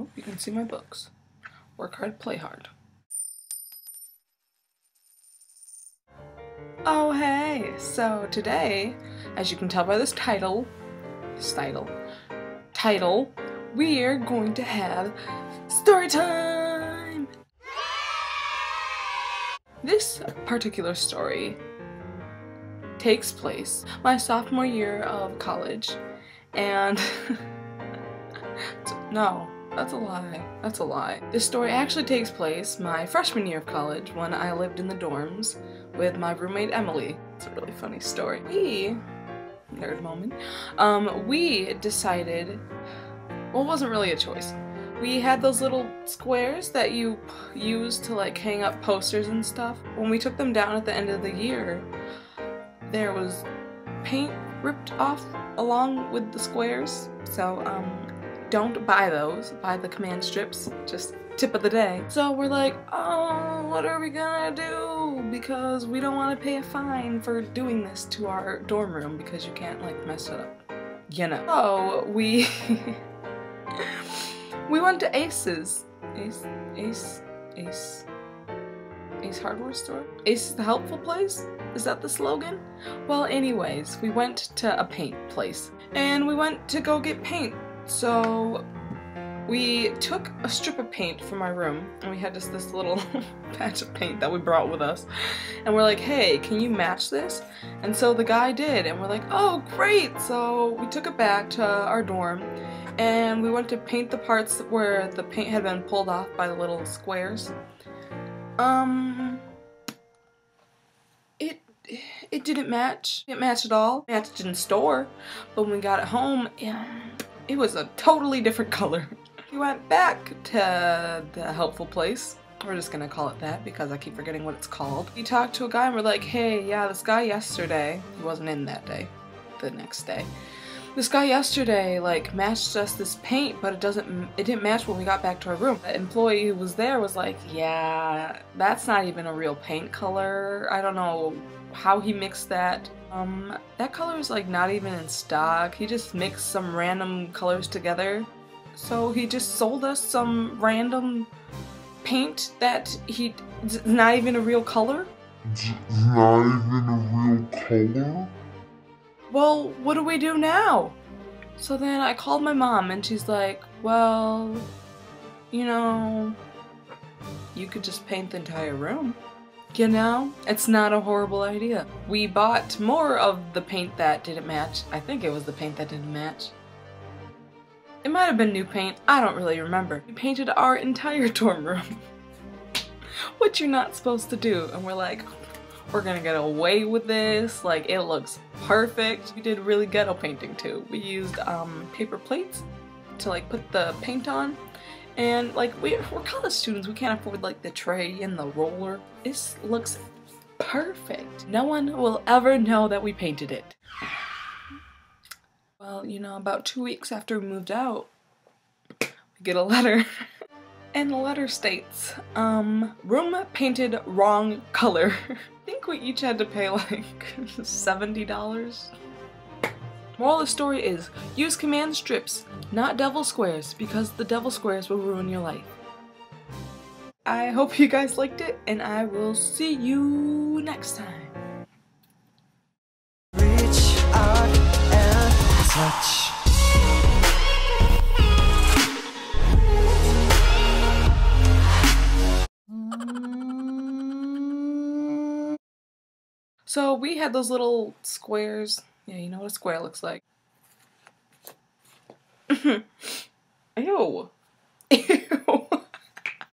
Oh, you can see my books. Work hard, play hard. Oh hey, so today, as you can tell by this title, we're going to have story time! This particular story takes place my sophomore year of college, and no, that's a lie. That's a lie. This story actually takes place my freshman year of college when I lived in the dorms with my roommate Emily. It's a really funny story. We decided, well, it wasn't really a choice. We had those little squares that you use to like hang up posters and stuff. When we took them down at the end of the year, there was paint ripped off along with the squares, so don't buy those. Buy the command strips. Just tip of the day. So we're like, oh, what are we gonna do? Because we don't want to pay a fine for doing this to our dorm room because you can't like mess it up, you know. So we we went to Ace's. Ace Hardware store? Ace is the helpful place? Is that the slogan? Well, anyways, we went to a paint place and we went to go get paint. So we took a strip of paint from my room and we had just this little patch of paint that we brought with us. And we're like, hey, can you match this? And so the guy did and we're like, oh, great. So we took it back to our dorm and we went to paint the parts where the paint had been pulled off by the little squares. It didn't match. It didn't match at all. It matched in store, but when we got it home, it was a totally different color. We went back to the helpful place. We're just gonna call it that because I keep forgetting what it's called. We talked to a guy and we're like, hey, yeah, this guy yesterday, he wasn't in that day, the next day. This guy yesterday like matched us this paint, but it didn't match when we got back to our room. The employee who was there was like, yeah, that's not even a real paint color. I don't know how he mixed that. That color is like not even in stock. He just mixed some random colors together. So he just sold us some random paint that it's not even a real color. It's not even a real color? Well, what do we do now? So then I called my mom and she's like, well, you know, you could just paint the entire room. You know, it's not a horrible idea. We bought more of the paint that didn't match. I think it was the paint that didn't match. It might have been new paint. I don't really remember. We painted our entire dorm room, which you're not supposed to do. And we're like, we're gonna get away with this, like it looks perfect. We did really ghetto painting too. We used paper plates to like put the paint on, and like we're college students, we can't afford like the tray and the roller. This looks perfect. No one will ever know that we painted it. Well, you know, about 2 weeks after we moved out, we get a letter. And the letter states, room painted wrong color. I think we each had to pay like $70. Moral of the story is, use command strips, not devil squares, because the devil squares will ruin your life. I hope you guys liked it, and I will see you next time. Reach out and touch. So we had those little squares. Yeah, you know what a square looks like. Ew.